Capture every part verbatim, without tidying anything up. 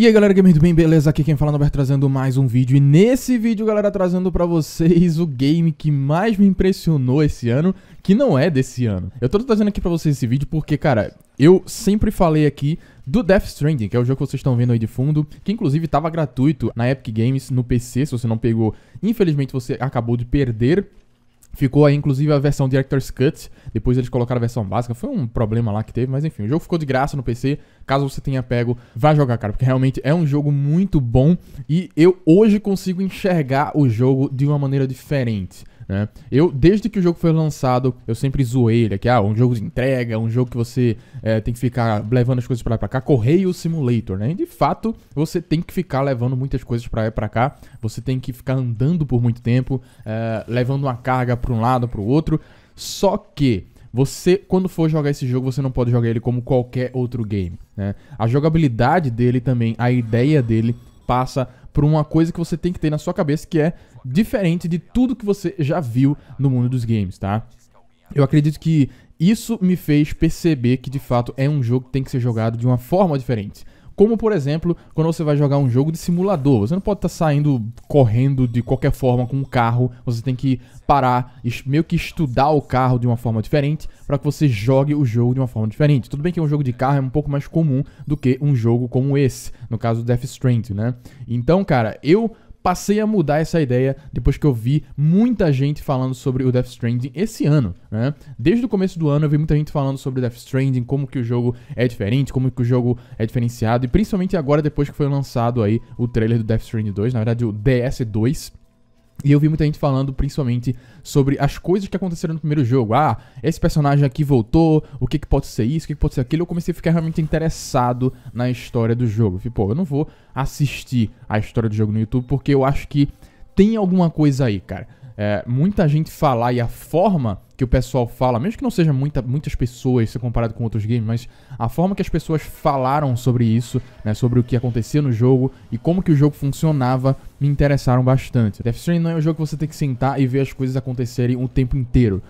E aí galera, gamer do bem, beleza? Aqui quem fala é o Noberto, trazendo mais um vídeo. E nesse vídeo, galera, trazendo pra vocês o game que mais me impressionou esse ano, que não é desse ano. Eu tô trazendo aqui pra vocês esse vídeo porque, cara, eu sempre falei aqui do Death Stranding, que é o jogo que vocês estão vendo aí de fundo, que inclusive estava gratuito na Epic Games, no P C, se você não pegou, infelizmente você acabou de perder. Ficou aí, inclusive, a versão Director's Cut. Depois eles colocaram a versão básica. Foi um problema lá que teve, mas enfim. O jogo ficou de graça no P C. Caso você tenha pego, vai jogar, cara. Porque realmente é um jogo muito bom. E eu hoje consigo enxergar o jogo de uma maneira diferente, né? Eu, desde que o jogo foi lançado, eu sempre zoei ele. Que é ah, um jogo de entrega, um jogo que você é, tem que ficar levando as coisas pra lá e pra cá. Correio Simulator, né? E de fato, você tem que ficar levando muitas coisas pra lá e pra cá. Você tem que ficar andando por muito tempo, é, levando uma carga pra um lado, pro outro. Só que você, quando for jogar esse jogo, você não pode jogar ele como qualquer outro game, né? A jogabilidade dele também, a ideia dele passa por uma coisa que você tem que ter na sua cabeça, que é diferente de tudo que você já viu no mundo dos games, tá? Eu acredito que isso me fez perceber que de fato é um jogo que tem que ser jogado de uma forma diferente. Como, por exemplo, quando você vai jogar um jogo de simulador. Você não pode estar saindo correndo de qualquer forma com um carro. Você tem que parar, meio que estudar o carro de uma forma diferente para que você jogue o jogo de uma forma diferente. Tudo bem que um jogo de carro é um pouco mais comum do que um jogo como esse. No caso do Death Stranding, né? Então, cara, eu passei a mudar essa ideia depois que eu vi muita gente falando sobre o Death Stranding esse ano, né? Desde o começo do ano eu vi muita gente falando sobre o Death Stranding, como que o jogo é diferente, como que o jogo é diferenciado. E principalmente agora, depois que foi lançado aí o trailer do Death Stranding dois, na verdade o D S dois. E eu vi muita gente falando principalmente sobre as coisas que aconteceram no primeiro jogo. Ah, esse personagem aqui voltou, o que que pode ser isso, o que que pode ser aquilo. Eu comecei a ficar realmente interessado na história do jogo. Eu falei, pô, eu não vou assistir a história do jogo no YouTube porque eu acho que tem alguma coisa aí, cara. É, muita gente falar e a forma que o pessoal fala, mesmo que não seja muita, muitas pessoas, se comparado com outros games, mas a forma que as pessoas falaram sobre isso, né, sobre o que acontecia no jogo e como que o jogo funcionava, me interessaram bastante. Death Stranding não é um jogo que você tem que sentar e ver as coisas acontecerem o tempo inteiro.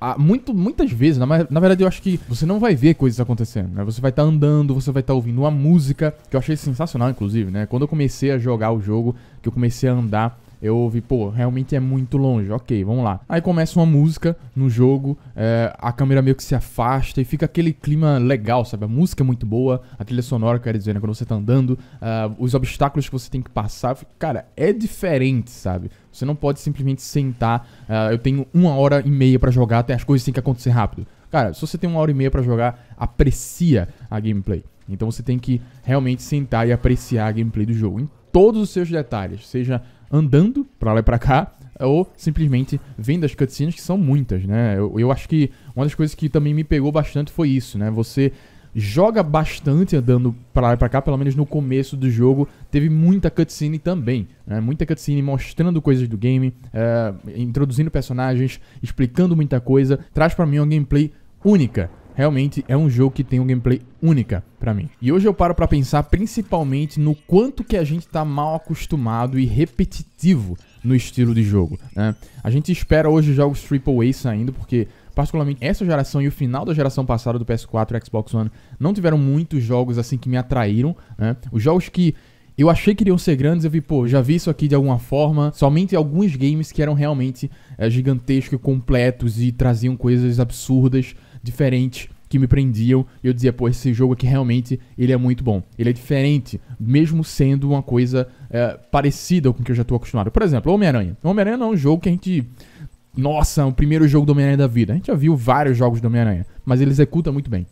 Há muito, muitas vezes, na, na verdade eu acho que você não vai ver coisas acontecendo, né? Você vai estar andando, você vai estar ouvindo uma música, que eu achei sensacional, inclusive, né? Quando eu comecei a jogar o jogo, que eu comecei a andar, eu ouvi, pô, realmente é muito longe, ok, vamos lá. Aí começa uma música no jogo, é, a câmera meio que se afasta e fica aquele clima legal, sabe? A música é muito boa, a trilha sonora, quer dizer, né? Quando você tá andando, uh, os obstáculos que você tem que passar, cara, é diferente, sabe? Você não pode simplesmente sentar, uh, eu tenho uma hora e meia pra jogar, até as coisas têm que acontecer rápido. Cara, se você tem uma hora e meia pra jogar, aprecia a gameplay. Então você tem que realmente sentar e apreciar a gameplay do jogo, em todos os seus detalhes, seja andando pra lá e pra cá, ou simplesmente vendo as cutscenes, que são muitas, né? Eu, eu acho que uma das coisas que também me pegou bastante foi isso, né? Você joga bastante andando pra lá e pra cá, pelo menos no começo do jogo, teve muita cutscene também, né? Muita cutscene mostrando coisas do game, é, introduzindo personagens, explicando muita coisa, traz pra mim uma gameplay única. Realmente é um jogo que tem um gameplay única pra mim. E hoje eu paro pra pensar principalmente no quanto que a gente tá mal acostumado e repetitivo no estilo de jogo, né? A gente espera hoje jogos triplo A saindo porque, particularmente, essa geração e o final da geração passada do P S quatro e Xbox One não tiveram muitos jogos assim que me atraíram, né? Os jogos que eu achei que iriam ser grandes, eu vi, pô, já vi isso aqui de alguma forma. Somente alguns games que eram realmente é, gigantescos, completos e traziam coisas absurdas, diferentes, que me prendiam. E eu dizia, pô, esse jogo aqui realmente, ele é muito bom. Ele é diferente, mesmo sendo uma coisa é, parecida com o que eu já tô acostumado. Por exemplo, Homem-Aranha. Homem-Aranha não é um jogo que a gente... Nossa, o primeiro jogo do Homem-Aranha da vida. A gente já viu vários jogos do Homem-Aranha, mas ele executa muito bem.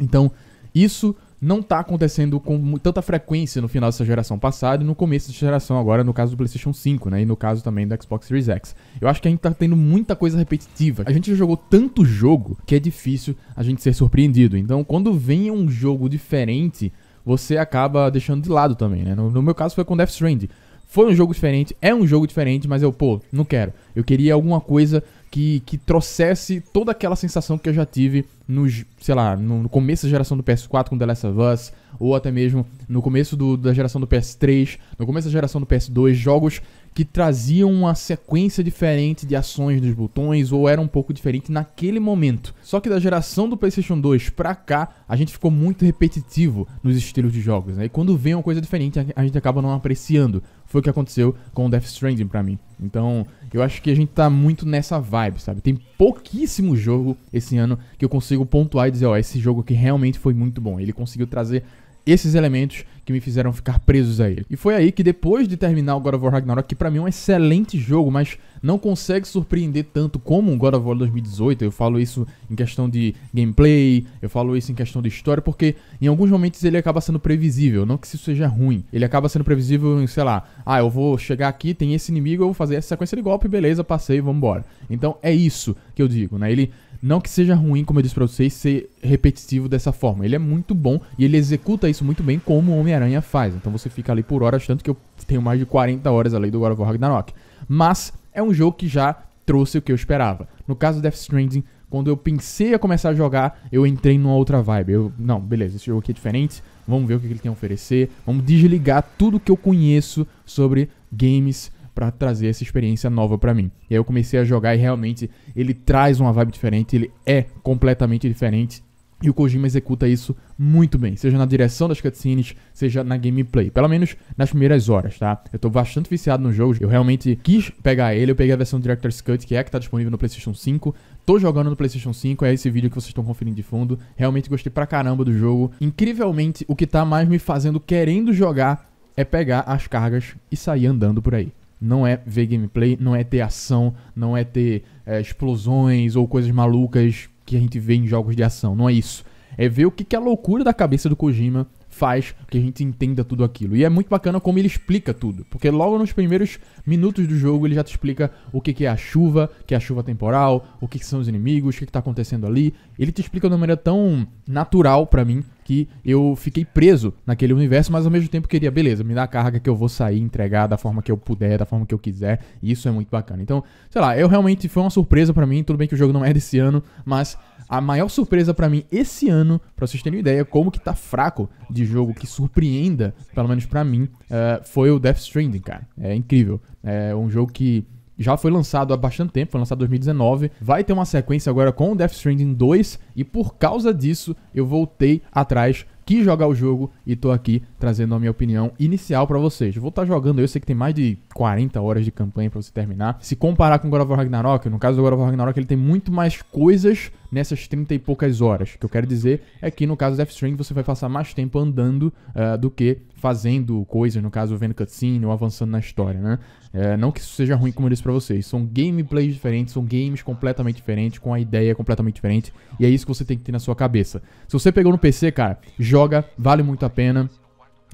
Então, isso não tá acontecendo com tanta frequência no final dessa geração passada e no começo dessa geração agora, no caso do PlayStation cinco, né? E no caso também do Xbox Series X. Eu acho que a gente tá tendo muita coisa repetitiva. A gente já jogou tanto jogo que é difícil a gente ser surpreendido. Então, quando vem um jogo diferente, você acaba deixando de lado também, né? No, no meu caso foi com Death Stranding. Foi um jogo diferente, é um jogo diferente, mas eu, pô, não quero. Eu queria alguma coisa que, que trouxesse toda aquela sensação que eu já tive nos, sei lá, no começo da geração do P S quatro com The Last of Us, ou até mesmo no começo do, da geração do P S três, no começo da geração do P S dois, jogos que traziam uma sequência diferente de ações dos botões, ou era um pouco diferente naquele momento. Só que da geração do PlayStation dois pra cá, a gente ficou muito repetitivo nos estilos de jogos, né? E quando vem uma coisa diferente, a gente acaba não apreciando. Foi o que aconteceu com o Death Stranding pra mim. Então, eu acho que a gente tá muito nessa vibe, sabe? Tem pouquíssimo jogo esse ano que eu consigo pontuar e dizer, ó, esse jogo aqui realmente foi muito bom. Ele conseguiu trazer esses elementos que me fizeram ficar presos a ele. E foi aí que, depois de terminar o God of War Ragnarok, que pra mim é um excelente jogo, mas não consegue surpreender tanto como o God of War dois mil e dezoito. Eu falo isso em questão de gameplay, eu falo isso em questão de história, porque em alguns momentos ele acaba sendo previsível, não que isso seja ruim. Ele acaba sendo previsível em, sei lá, ah, eu vou chegar aqui, tem esse inimigo, eu vou fazer essa sequência de golpe, beleza, passei, vambora. Então é isso que eu digo, né? Ele... Não que seja ruim, como eu disse pra vocês, ser repetitivo dessa forma. Ele é muito bom e ele executa isso muito bem como o Homem-Aranha faz. Então você fica ali por horas, tanto que eu tenho mais de quarenta horas além do God of War Ragnarok. Mas é um jogo que já trouxe o que eu esperava. No caso do Death Stranding, quando eu pensei a começar a jogar, eu entrei numa outra vibe. Eu, não, beleza, esse jogo aqui é diferente, vamos ver o que ele tem a oferecer. Vamos desligar tudo que eu conheço sobre games pra trazer essa experiência nova pra mim. E aí eu comecei a jogar e realmente ele traz uma vibe diferente, ele é completamente diferente. E o Kojima executa isso muito bem, seja na direção das cutscenes, seja na gameplay. Pelo menos nas primeiras horas, tá? Eu tô bastante viciado no jogo, eu realmente quis pegar ele. Eu peguei a versão Director's Cut, que é a que tá disponível no PlayStation cinco. Tô jogando no PlayStation cinco, é esse vídeo que vocês estão conferindo de fundo. Realmente gostei pra caramba do jogo. Incrivelmente, o que tá mais me fazendo querendo jogar é pegar as cargas e sair andando por aí. Não é ver gameplay, não é ter ação, não é ter é, explosões ou coisas malucas que a gente vê em jogos de ação, não é isso. É ver o que, que a loucura da cabeça do Kojima faz que a gente entenda tudo aquilo. E é muito bacana como ele explica tudo, porque logo nos primeiros minutos do jogo ele já te explica o que, que é a chuva, que é a chuva temporal, o que, que são os inimigos, o que, que tá acontecendo ali. Ele te explica de uma maneira tão natural pra mim, que eu fiquei preso naquele universo, mas ao mesmo tempo queria, beleza, me dá a carga que eu vou sair, entregar da forma que eu puder, da forma que eu quiser, e isso é muito bacana. Então, sei lá, eu realmente, foi uma surpresa pra mim, tudo bem que o jogo não é desse ano, mas a maior surpresa pra mim esse ano, pra vocês terem uma ideia, como que tá fraco de jogo que surpreenda, pelo menos pra mim, uh, foi o Death Stranding, cara. É incrível, é um jogo que já foi lançado há bastante tempo, foi lançado em dois mil e dezenove. Vai ter uma sequência agora com o Death Stranding dois. E por causa disso, eu voltei atrás, quis jogar o jogo e tô aqui trazendo a minha opinião inicial pra vocês. Eu vou estar jogando, eu sei que tem mais de quarenta horas de campanha pra você terminar. Se comparar com God of War Ragnarok, no caso do God of War Ragnarok, ele tem muito mais coisas nessas trinta e poucas horas. O que eu quero dizer é que no caso do Death Stranding você vai passar mais tempo andando uh, do que fazendo coisas, no caso vendo cutscene ou avançando na história, né? É, não que isso seja ruim, como eu disse pra vocês. São gameplays diferentes, são games completamente diferentes, com a ideia completamente diferente. E é isso que você tem que ter na sua cabeça. Se você pegou no P C, cara, joga, vale muito a pena.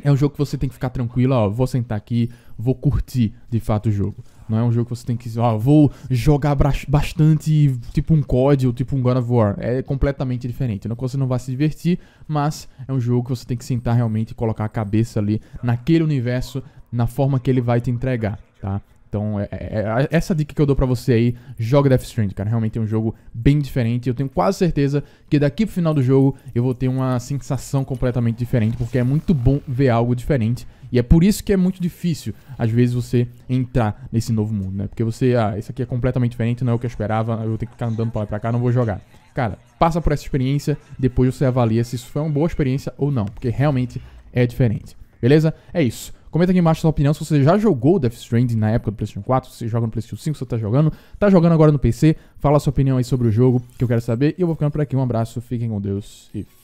É um jogo que você tem que ficar tranquilo, ó, vou sentar aqui, vou curtir de fato o jogo. Não é um jogo que você tem que, ó, vou jogar bastante, tipo um C O D ou tipo um God of War. É completamente diferente, não que você não vai se divertir, mas é um jogo que você tem que sentar realmente e colocar a cabeça ali naquele universo, na forma que ele vai te entregar, tá? Então, é, é, é essa dica que eu dou pra você aí, joga Death Stranding, cara. Realmente é um jogo bem diferente. Eu tenho quase certeza que daqui pro final do jogo eu vou ter uma sensação completamente diferente, porque é muito bom ver algo diferente. E é por isso que é muito difícil, às vezes, você entrar nesse novo mundo, né? Porque você, ah, isso aqui é completamente diferente, não é o que eu esperava, eu vou ter que ficar andando pra lá e pra cá, não vou jogar. Cara, passa por essa experiência, depois você avalia se isso foi uma boa experiência ou não, porque realmente é diferente. Beleza? É isso. Comenta aqui embaixo a sua opinião se você já jogou Death Stranding na época do PlayStation quatro, se você joga no PlayStation cinco, se você tá jogando, tá jogando agora no P C. Fala a sua opinião aí sobre o jogo, que eu quero saber. E eu vou ficando por aqui. Um abraço, fiquem com Deus e